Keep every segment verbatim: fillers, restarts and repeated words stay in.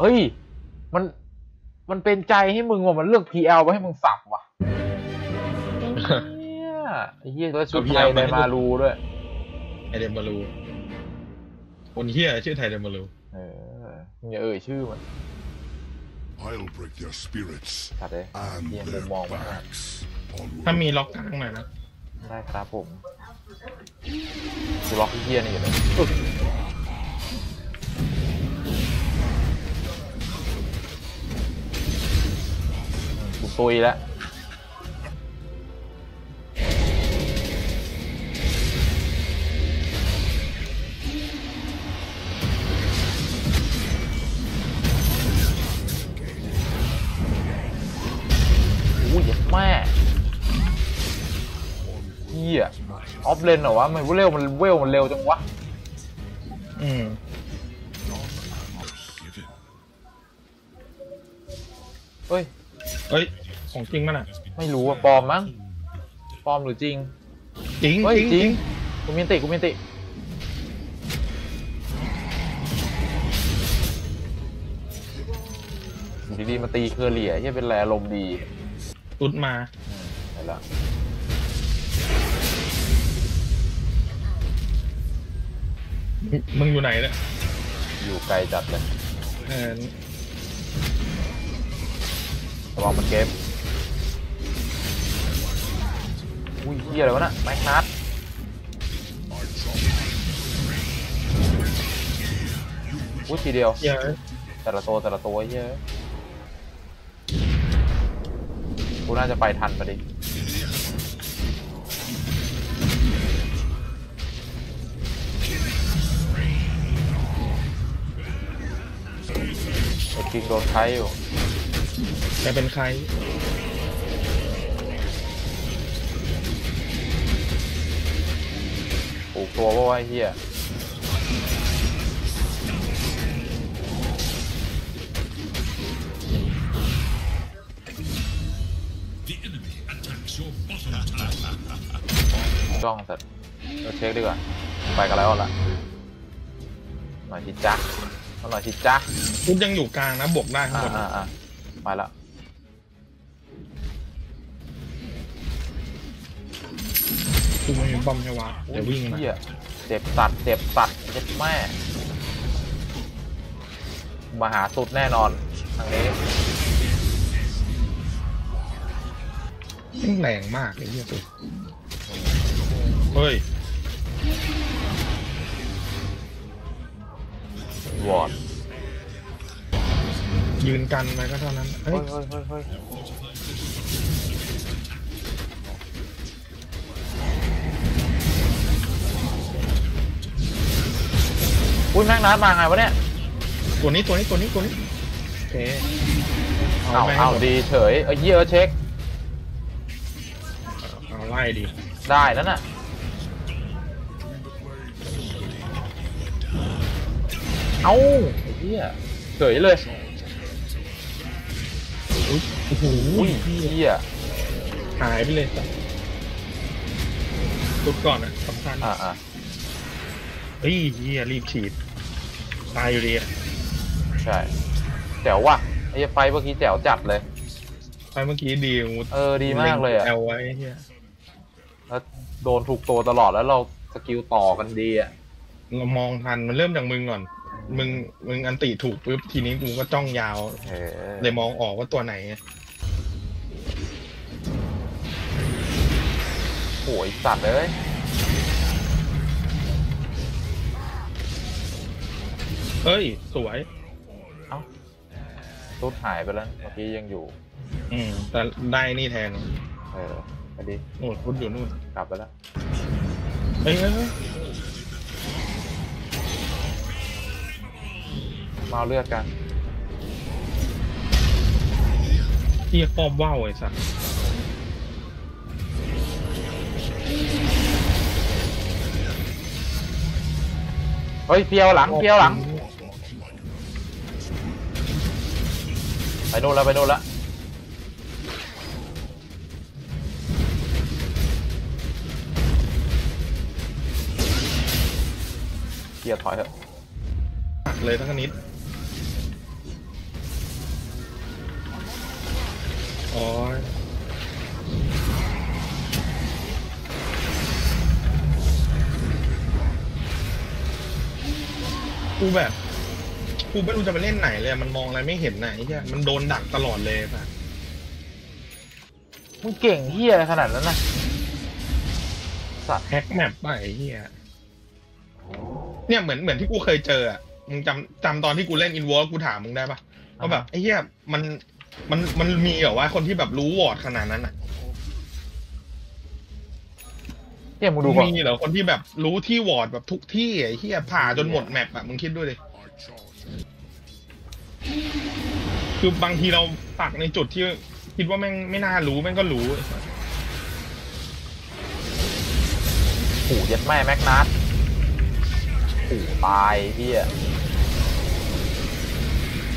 เฮ้ยมันมันเป็นใจให้มึงว่ะมันเลือก พี แอล ไว้ให้มึงสับว่ะไอ้เหี้ยตัวชุดไทยไดมารูด้วยไอเดมารูคนเหี้ยชื่อไทยไดมารูเออมึงอย่าเอ่ยชื่อมันขัดเลยเหี้ยมองมาถ้ามีล็อกกลางหน่อยนะได้ครับผมล็อกเหี้ยนี่อยู่เลยกูซุยแล้วแม่เฮียออฟเลนเหรอวะมันเร็วมันเวลมันเร็วจังวะอืมเฮ้ยเฮ้ยของจริงมั้งอ่ะไม่รู้อ่ะปลอมมั้งปลอมหรือจริงจริงจริงกูมินติกูมินติดีๆมาตีเคอร์เลียที่เป็นแรงลมดีตุดมาไปแล้วมึงอยู่ไหนเนี่ยอยู่ไกลจัดเลยระวังมันเกมอุ้ยเหี้ยอะไรวะน่ะแม็กนัทอุ้ยทีเดียวแต่ละตัวแต่ละตัวเยอะกูน่าจะไปทันพอดีจริงโดนใครอยู่แต่เป็นใครโอ้ตัวว่าเฮียจ้องเสร็จเราเช็คดีกว่าไปกันแล้วล่ะหน่อยชิจ๊ะหน่อยชิจ๊ะคุณยังอยู่กลางนะบวกได้ข้างบนไปแล้วคุณมีบอมใช่วะเดี๋ยววิ่งนะเจ็บตัดเจ็บตัดเจ็บแม่มาหาสุดแน่นอนทางนี้แรงมากเลยเนี่ยตัวเฮ้ยวอดยืนกันไปก็เท่านั้นเฮ้ยอุ้ยแม่งน้ำมาไงวะเนี่ยตัวนี้ตัวนี้ตัวนี้ตัวนี้โอเคเอาเอาดีเฉยเอ้ยเยอะเช็คไล่ดิได้แล้วน่ะเอาไอ้เหี้ยเฉยเลยโอ้โหเหี้ยหายไปเลยตุดก่อนอ่ะสำคัญอ่ะอ่ะเฮ้ยเหี้ยรีบฉีดตายอยู่ดีใช่แจ๋วว่ะไอ้ไฟเมื่อกี้แจ๋วจัดเลยไฟเมื่อกี้ดีเออดีมากเลยอ่ะเอาไว้เหี้ยแล้วโดนถูกตัวตลอดแล้วเราสกิลต่อกันดีอ่ะเรามองทันมันเริ่มจากมึงก่อนมึงมึงอันติถูกปุ๊บทีนี้กูก็จ้องยาวเลยมองออกว่าตัวไหนโอ้ยสัตว์เลยเฮ้ยสวยเอ้าตูดหายไปแล้วเมื่อกี้ยังอยู่อืมแต่ได้นี่แทนเออดีโอ้ยคุณอยู่นู่นกลับไปแล้วเฮ้ยมาเลือกกันเรียกป้อมว่าวไอ้สัสเฮ้ยเพียวหลังเพียวหลังไปโน่นแล้วไปโน่นแล้วถอยเถอะเลยทั้งนิด อ๋อกูแบบกูไม่รู้จะไปเล่นไหนเลยมันมองอะไรไม่เห็นไหนใช่ไหมมันโดนดักตลอดเลยป่ะมึงเก่งเฮียขนาดนั้นนะสัตว์แฮกแมปไปเฮียเนี่ยเหมือนเหมือนที่กูเคยเจออ่ะมึงจำจำตอนที่กูเล่นอินวอลกูถามมึงได้ป่ะก็แบบไอ้เฮียมันมันมันมีเหรอวะคนที่แบบรู้วอร์ดขนาดนั้นอ่ะเนี่ยมึงดูก่อนมีเหรอคนที่แบบรู้ที่วอร์ดแบบทุกที่ไอ้เฮียผ่าจนหมดแมปอ่ะมึงคิดด้วยดิคือบางทีเราปักในจุดที่คิดว่าแม่งไม่น่ารู้แม่งก็รู้โอ้ยยัดแม่แม็กนัทโอ้ยตายพี่อะ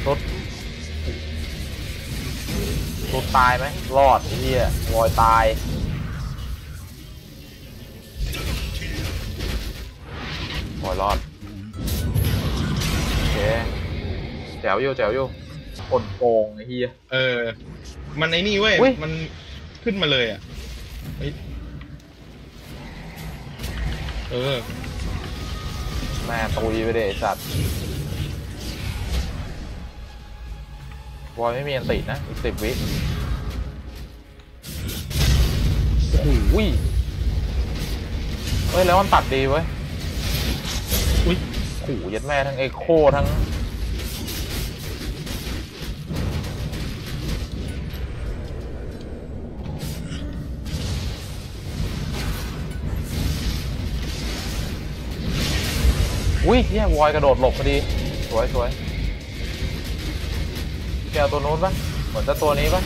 รถรถตายไหมรอดพี่อะลอยตายลอยรอดโอเคแจ๋วโย่แจ๋วโย่คนโกงไอ้เฮียเออมันไอ้นี่เว้ยมันขึ้นมาเลยอ่ะเออแม่ตุยไปเลยสัตว์บอยไม่มีอันตินะอีกสิบวิอุ้ยเฮ้ยแล้วมันตัดดีเว้ยอุ้ยขู่ยัดแม่ทั้งเอโคทั้งอุ้ยเนี่ยวอยกระโดดหลบพอดีสวยสวยแกตัวนู้นปะเหมือนจะตัวนี้ปะ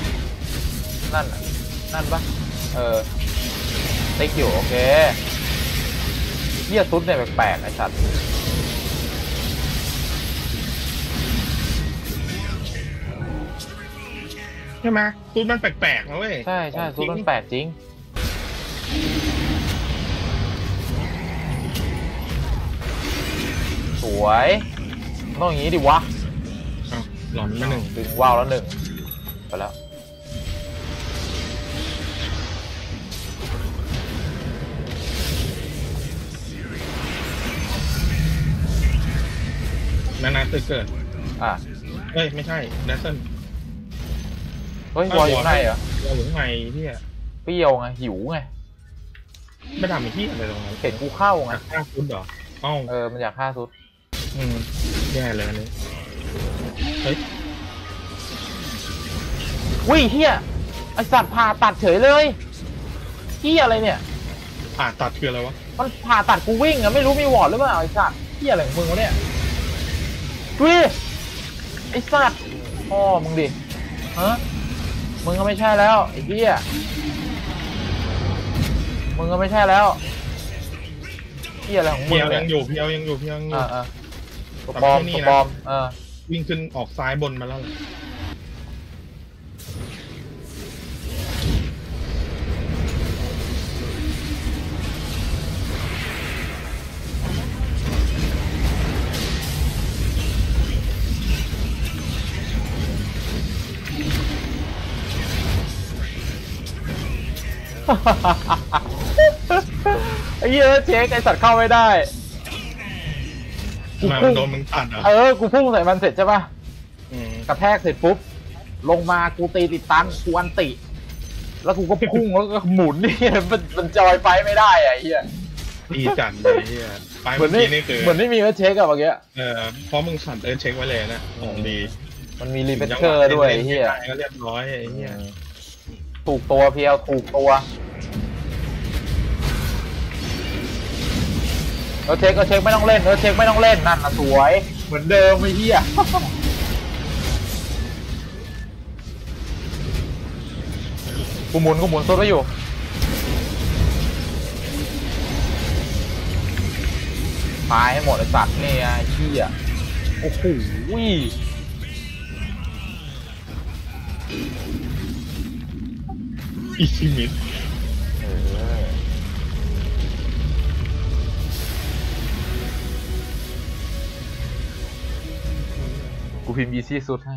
นั่นนั่นปะเออได้คิวโอเคเยี่ยซุดเนี่ยแปลกๆไอ้สัตว์ใช่ไหมซุดมันแปลกๆนะเว้ยใช่ใช่ซุดมันแปลกจริงสวยต้องอย่างนี้ดิวะหลอนแล้วหนึ่งดึงว้าวแล้วหนึ่งไปแล้วนานาตึกเกิดอ่ะเฮ้ยไม่ใช่แดนเซนเฮ้ยบอยอยู่ไหนเหรอเราอยู่ไหนที่อ่ะเปรี้ยวไงหิวไงไม่ทำไอ้ที่อะไรตรงนั้นเห็นกูเข้าไงข้าวซุดเหรอเออมันอยากฆ่าซุดอืมแย่เลยนี่เฮ้ยวิ่งเฮียไอสัตว์ผ่าตัดเฉยเลยเฮียอะไรเนี่ยผ่าตัดคืออะไรวะมันผ่าตัดกูวิ่งอะไม่รู้มีวอร์ดหรือเปล่าไอสัตว์เฮียอะไรของมึงวะเนี่ยดูไอสัตว์พ่อมึงดิฮะมึงก็ไม่ใช่แล้วไอเฮียมึงก็ไม่ใช่แล้วเพียวยังอยู่เพียวยังอยู่เพียวยังอยู่ตัวบอมตัวบอมวิ่งขึ้นออกซ้ายบนมาแล้วไอ้เหี้ยเช็คไอ้สัตว์เข้าไม่ได้กูพุ่งโดนมึงตัดเหรอเออกูพุ่งใส่มันเสร็จใช่ป่ะกระแทกเสร็จปุ๊บลงมากูตีติดตันกูอันติแล้วกูก็พุ่งแล้วก็หมุนนี่มันมันจอยไปไม่ได้ไอ้เหี้ยดีจัดเลยเหี้ยไปเหมือนนี่คือเหมือนไม่มีเช็คอะเมื่อกี้เออเพราะมึงสั่นเออเช็คไว้เลยนะของดีมันมีรีเฟนเกอร์ด้วยไอ้เหี้ยก็เรียบร้อยไอ้เหี้ยถูกตัวเพียวถูกตัวเออเช็คเออเช็คไม่ต้องเล่นเออเช็คไม่ต้องเล่นนั่นนะสวยเหมือนเดิมไอ้เหี้ยกูหมุนกูหมุนโซดไว้อยู่ตายให้หมดไอ้สัตว์นี่ไอ้เหี้ยโอ้โหอิชิมิกูพิมพ์ อีซี่ สุดให้